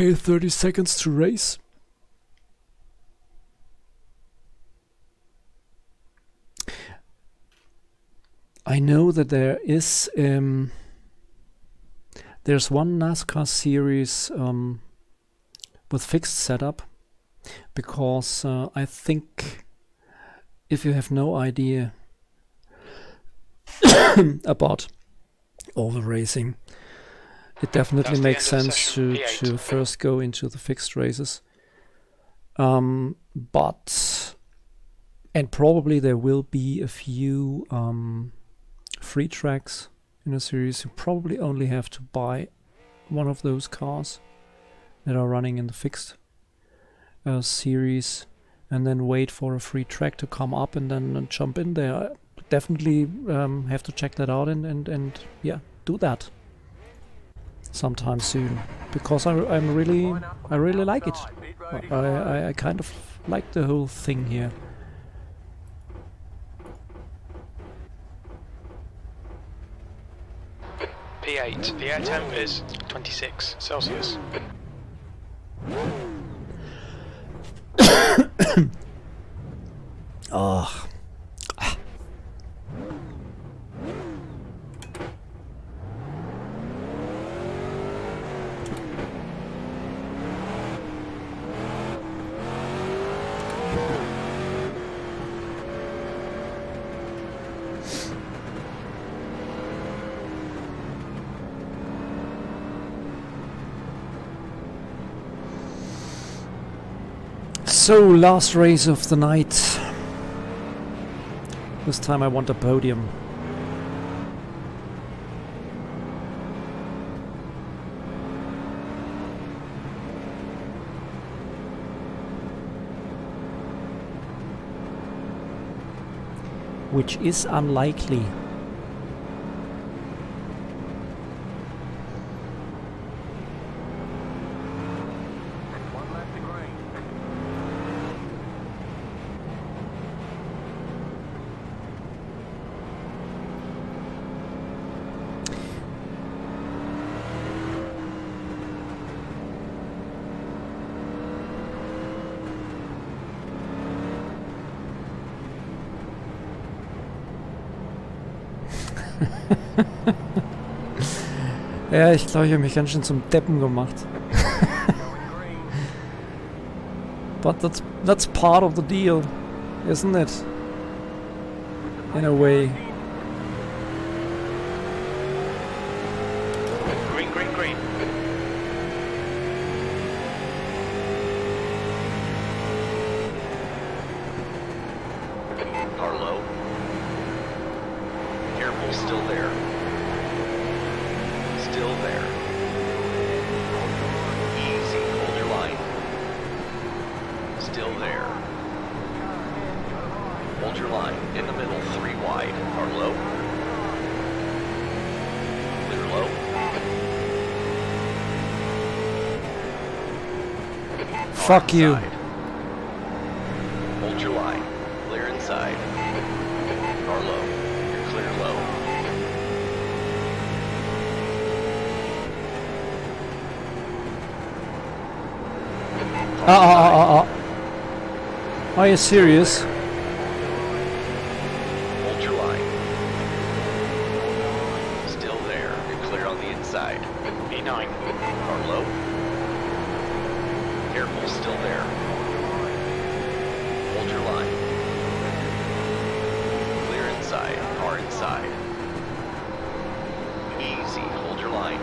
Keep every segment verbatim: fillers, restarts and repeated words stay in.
Okay, thirty seconds to race. I know that there is um, there's one NASCAR series um, with fixed setup, because uh, I think if you have no idea about oval racing, it definitely makes sense to, to first go into the fixed races. Um, but and probably there will be a few um, free tracks in a series. You probably only have to buy one of those cars that are running in the fixed uh, series, and then wait for a free track to come up and then and jump in there. I definitely um, have to check that out and and and yeah, do that sometime soon, because I, I'm really I really like it. I, I, I kind of like the whole thing here. P eight. The air temp is twenty-six Celsius. Oh. Ah. So, last race of the night. This time I want a podium. Which is unlikely. Ja, ich glaube, ich habe mich ganz schön zum Deppen gemacht. But that's, that's part of the deal, isn't it? In a way. Green, green, green. Arlo. Careful, still there. Still there. Easy, hold your line. Still there. Hold your line. In the middle, three wide. Are low. Clear low. Fuck you. Hold your line. Clear inside. Are low. You're clear low. Ah, ah, ah, ah, ah. Are you serious? Hold your line. Still there. You're clear on the inside. B nine. Arlo. Careful, still there. Hold your line. Clear inside. Hard inside. Easy. Hold your line.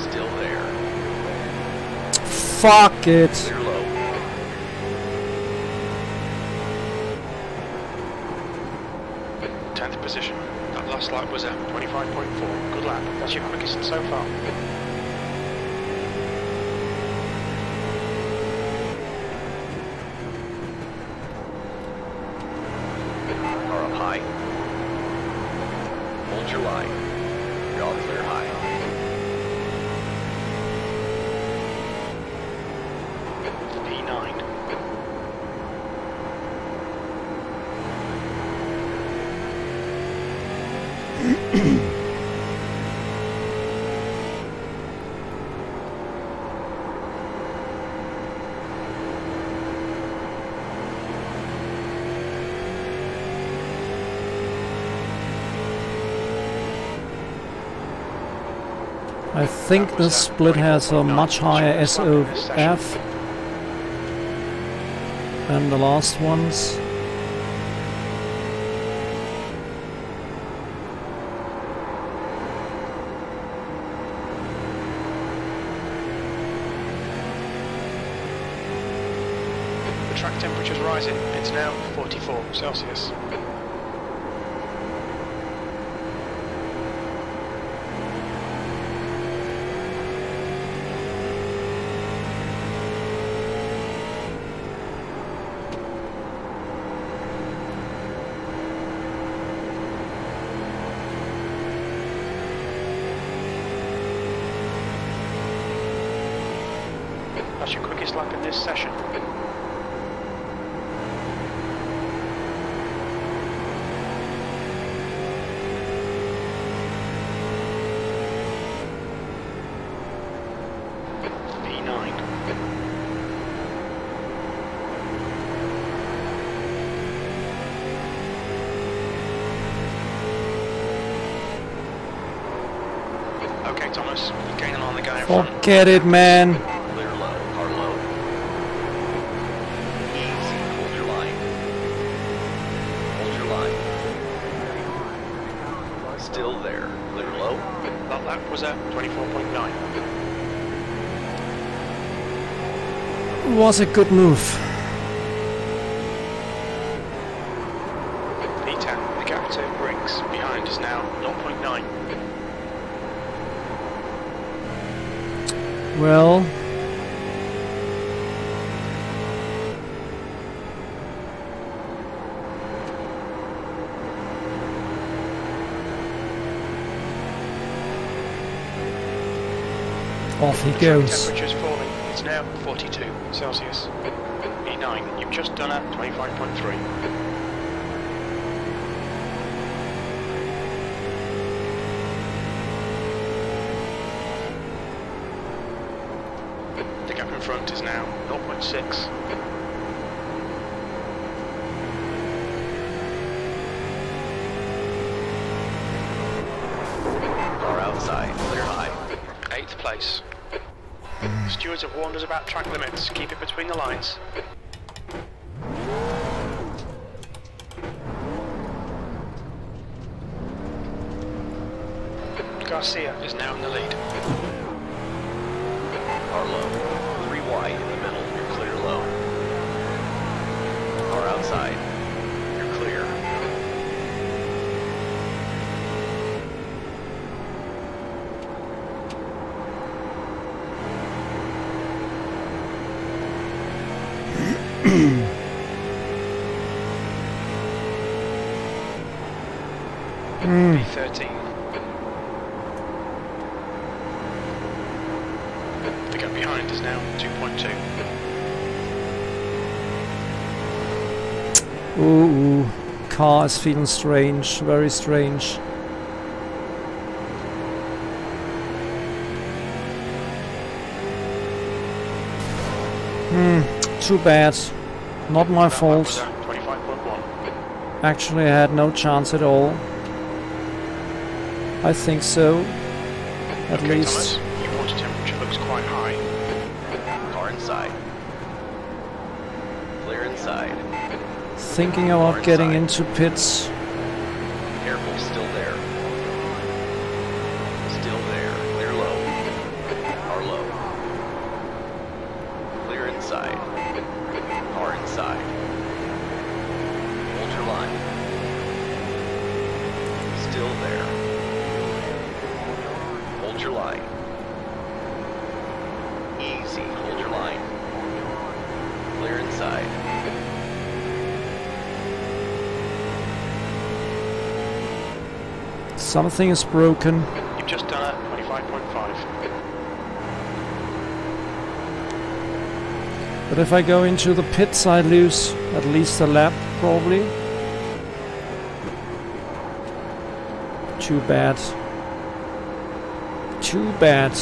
Still there. Fuck it. Clear low. tenth position. That last lap was a twenty-five point four. Good lap. That's your quickest so far. Are up high. Hold your line. You're all clear high. I think this split has a much higher S O F than the last ones. The track temperature is rising. It's now forty-four Celsius. That's your quickest lap in this session. V nine. Okay, Thomas, you're gaining on the guy in front. Forget it, man. Was a good move. Peter, the gap to Briggs behind is now zero point nine. Well, off he goes. It's now forty-two Celsius. E nine, you've just done at twenty-five point three. The gap in front is now zero point six. Stewards have warned us about track limits. Keep it between the lines. Garcia is now in the lead. Arlo, three wide in the middle. You're clear low. Car outside. You're clear. thirteen. The gap behind is now two point two. Ooh, car is feeling strange, very strange. Hmm, too bad. Not my fault. Actually, I had no chance at all. I think so, at okay, least. Thomas, your water temperature looks quite high. Car inside. Clear inside. Thinking about inside. Getting into pits. Careful, still there. Still there. Clear low. Car low. Clear inside. Car inside. Hold your line. Still there. Hold your line. Easy, hold your line. Clear inside. Something is broken. You've just done at twenty-five point five. But if I go into the pits, I lose at least a lap, probably. Too bad. Too bad.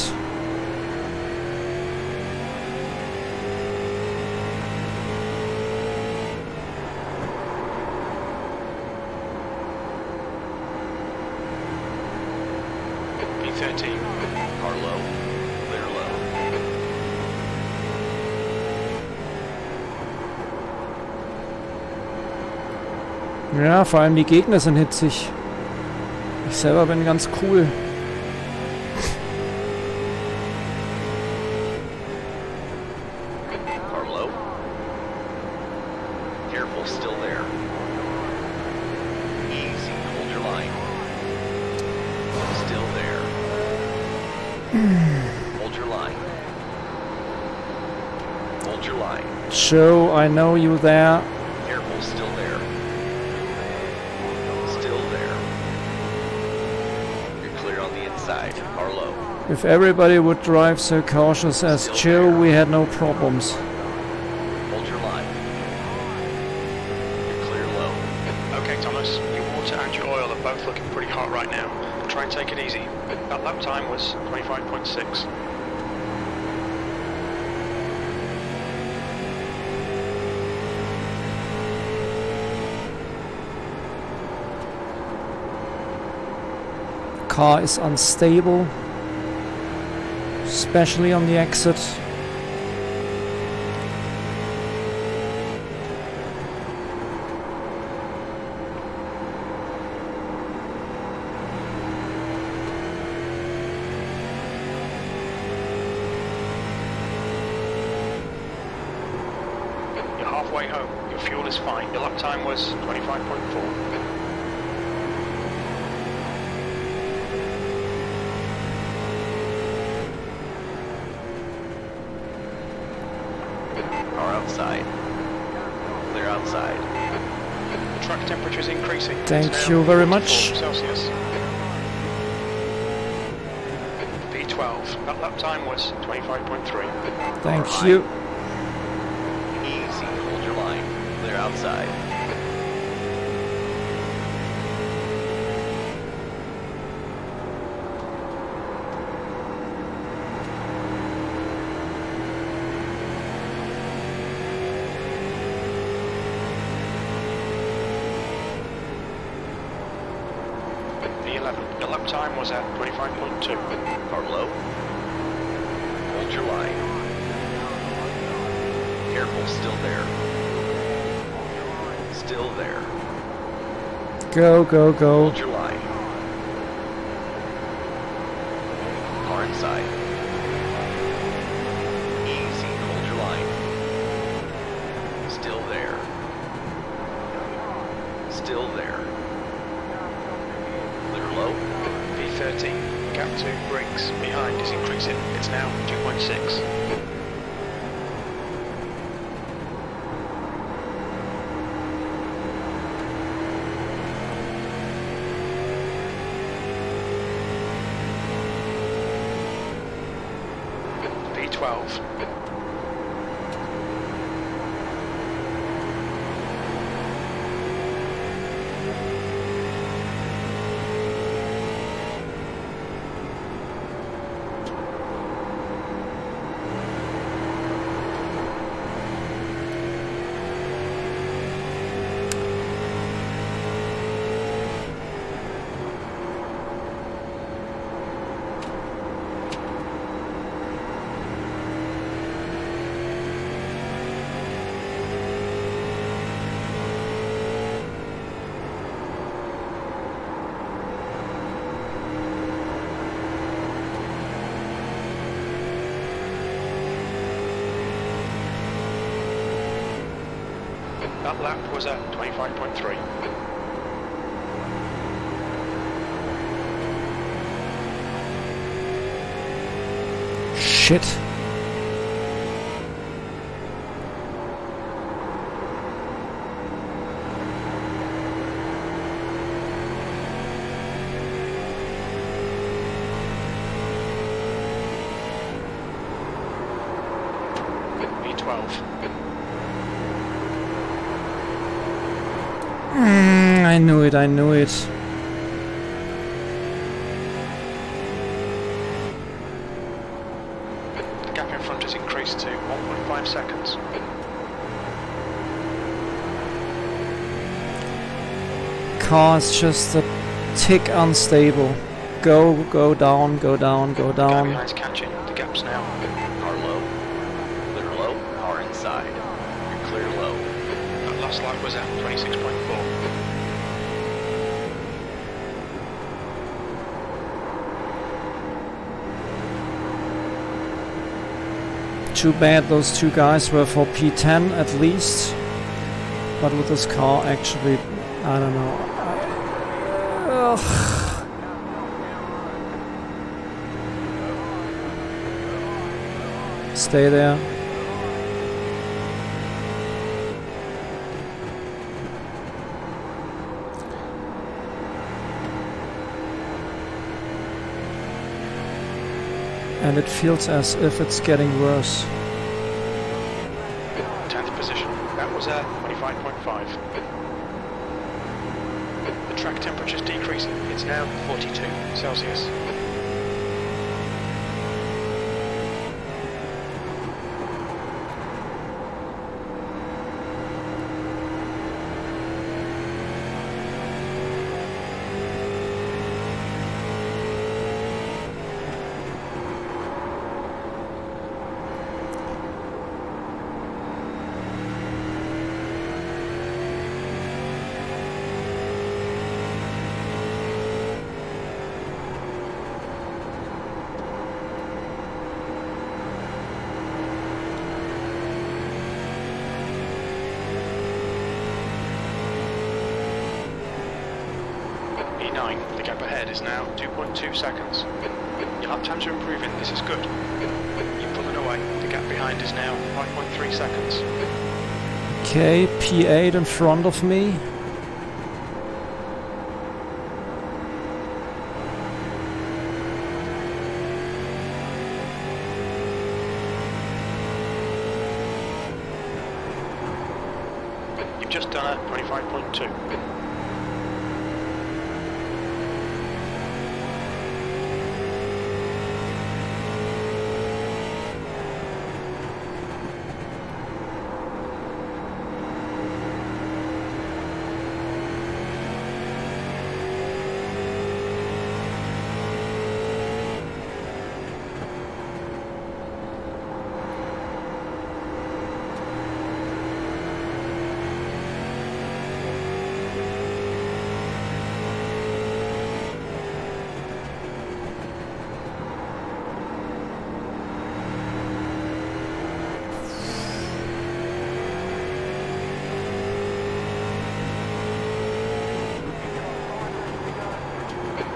P thirteen. Arlo, clear low. Ja, vor allem die Gegner sind hitzig. Ich selber bin ganz cool. Joe, I know you there. Careful, still there. Still there. You're clear on the inside. Arlo. If everybody would drive so cautious as still Joe, there. We had no problems. Hold your line. You're clear low. Okay, Thomas, your water and your oil are both looking pretty hot right now. Try and take it easy. That lap time was twenty-five point six. Car is unstable, especially on the exit. You're halfway home. Your fuel is fine. Your lap time was twenty-five point four. Thank you very much. P twelve. That lap time was twenty-five point three. Thank you. Easy, hold your line. Clear outside. The lap time was at twenty-five point two. Arlo, hold your line. Careful, still there. Still there. Go, go, go. Hold your line. Car inside. Easy, hold your line. Still there. Still there. thirteen, gap two brakes behind is increasing. It's now two point six. P twelve. That lap was at twenty-five point three. Shit. B twelve. I knew it, I knew it. The gap in front has increased to one point five seconds. Car's just a tick unstable. Go, go down, go down, go down. Guy catching. The gap's now. Are low. They're low. Are inside. You're clear low. That last lap was at twenty-six point four. Too bad those two guys were for P ten at least. But with this car actually, I don't know. Ugh. Stay there. And it feels as if it's getting worse. tenth position. That was at twenty-five point five. The track temperature is decreasing. It's now forty-two Celsius. The gap ahead is now two point two seconds. Your lap times are improving, this is good. You're pulling away. The gap behind is now five point three seconds. Okay, P eight in front of me. You've just done a twenty-five point two.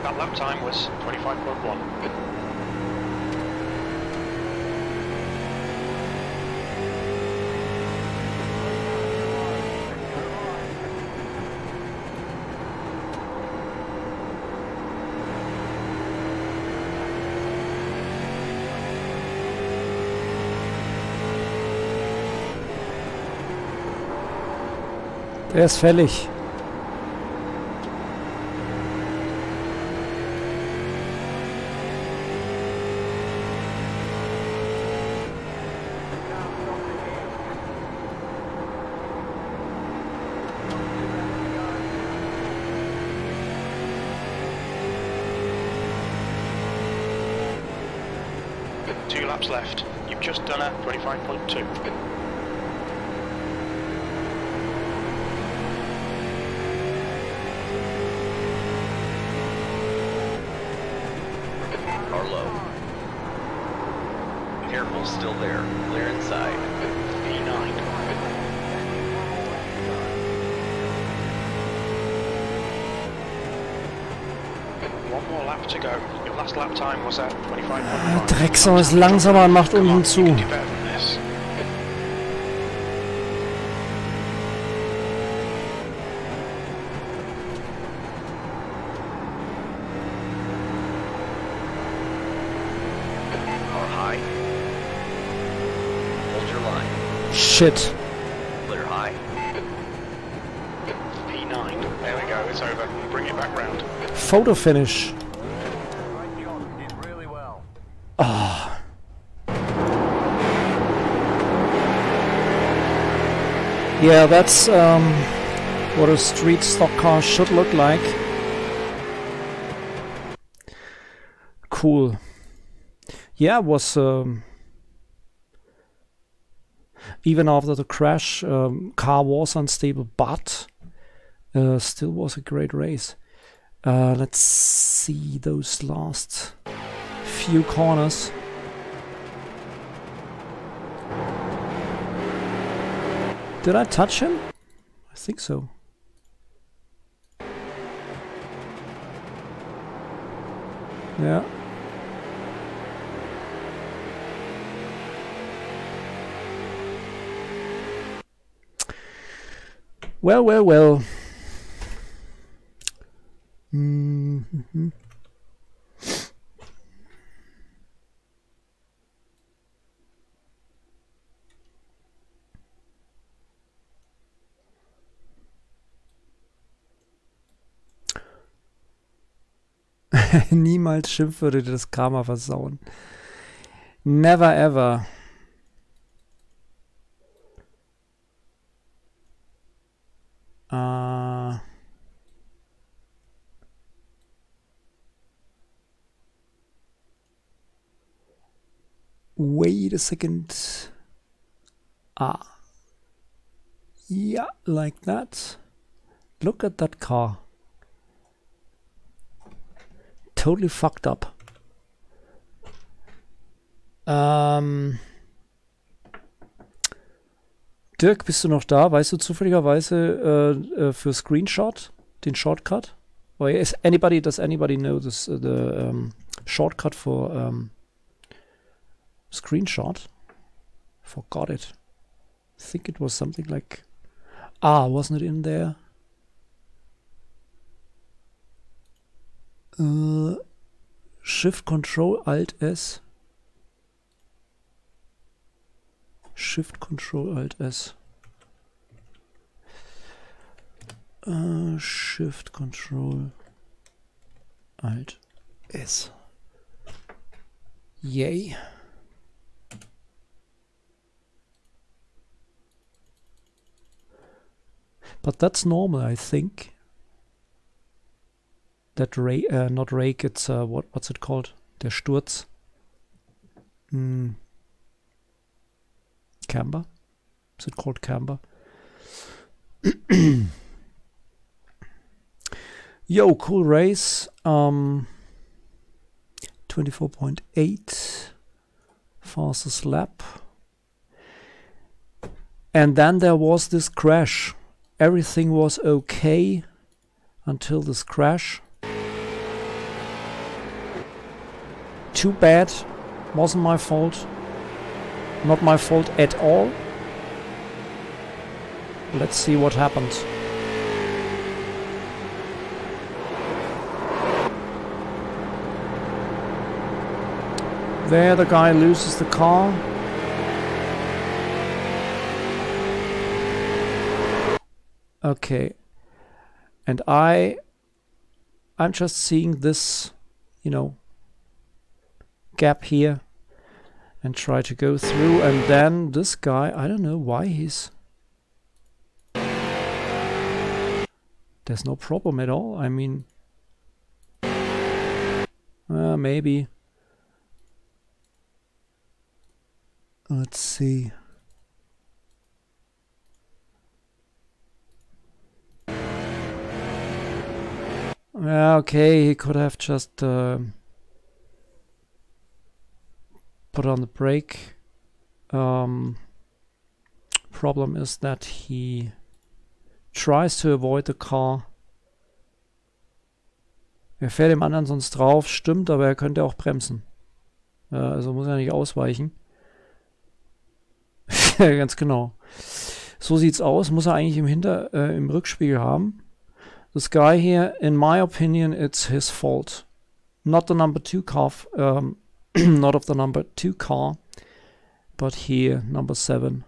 That lap time was twenty-five point one. Der ist fällig. Two laps left. You've just done a twenty-five point two. Arlo. Careful, still there. Clear inside. E nine. To go. Your last lap time was at twenty-five point five. Drecksau ist langsamer und macht unten zu. Shit. Photo finish. Yeah, that's um, what a street stock car should look like. cool. Yeah, it was um, even after the crash, um, car was unstable, but uh, still was a great race. Uh, let's see those last few corners. Did I touch him? I think so. Yeah. Well, well, well. Mm-hmm. Niemals Schimpf würde dir das Karma versauen. Never ever. Uh. Wait a second. Ah. Yeah, like that. Look at that car. Totally fucked up. Ähm, Dirk, bist du noch da? Weißt du zufälligerweise äh, äh, für Screenshot den Shortcut? Or is anybody, does anybody know this, uh, the um, shortcut for um, Screenshot? Forgot it. I think it was something like... Ah, wasn't it in there? Uh, Shift Control Alt S. Shift Control Alt S. Uh, Shift Control Alt S. Yay. But that's normal, I think. That rake, uh, not rake, it's, uh, what, what's it called? Der Sturz. Mm. Camber? Is it called camber? Yo, cool race. Um, twenty-four point eight. Fastest lap. And then there was this crash. Everything was okay until this crash. Too bad, wasn't my fault, not my fault at all. Let's see what happened. There the guy loses the car. Okay, and I, I'm just seeing this, you know, gap here and try to go through, and then this guy, I don't know why he's... There's no problem at all, I mean... Uh, maybe... Let's see... Okay, he could have just... Uh, put on the brake. Um, problem is that he tries to avoid the car. Er fährt dem anderen sonst drauf, stimmt, aber er könnte auch bremsen. Äh, also muss er nicht ausweichen. Ja, ganz genau. So sieht's aus. Muss er eigentlich im Hinter, äh, im Rückspiegel haben. This guy here, in my opinion, it's his fault. Not the number two car. Um, not of the number two car, but here number seven,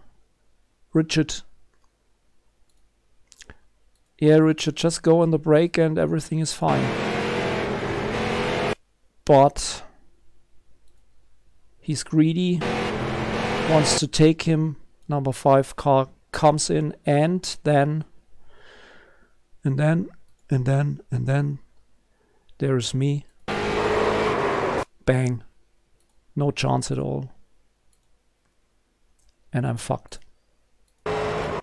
Richard. Yeah, Richard, just go on the brake and everything is fine. But he's greedy, wants to take him. Number five car comes in, and then, and then, and then, and then, there is me. Bang. No chance at all. And I'm fucked. Boom.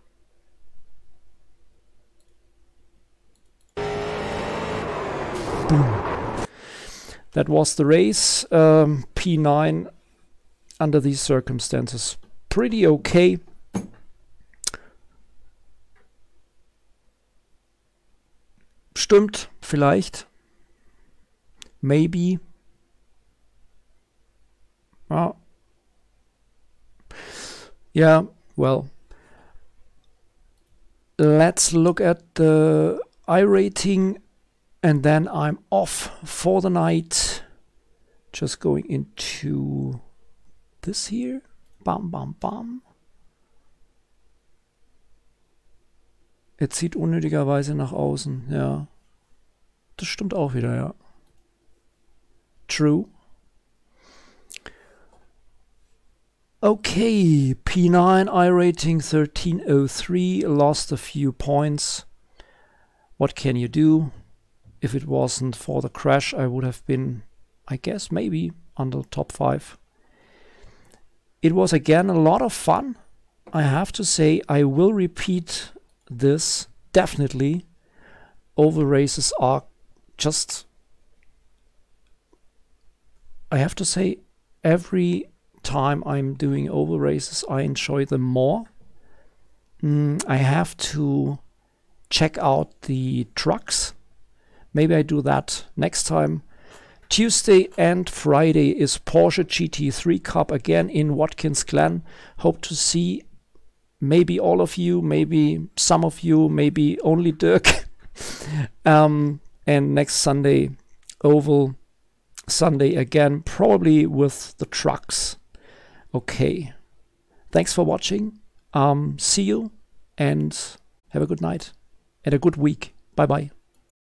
That was the race. Um, P nine under these circumstances. Pretty okay. Stimmt, vielleicht. Maybe. Oh. Yeah, well. Let's look at the iRating and then I'm off for the night. Just going into this here. Bam, bam, bam. Jetzt sieht unnötigerweise nach außen, ja. Das stimmt auch wieder, ja. True. Okay, P nine, iRating thirteen oh three, lost a few points. What can you do? If it wasn't for the crash, I would have been, I guess, maybe under top five. It was again a lot of fun. I have to say, I will repeat this definitely. Oval races are just, I have to say, every time I'm doing oval races I enjoy them more. mm, I have to check out the trucks. Maybe I do that next time. Tuesday and Friday is Porsche G T three Cup again in Watkins Glen. Hope to see maybe all of you, maybe some of you, maybe only Dirk. Um, and next Sunday, oval Sunday again, probably with the trucks. Okay, thanks for watching. Um, see you and have a good night and a good week. Bye bye.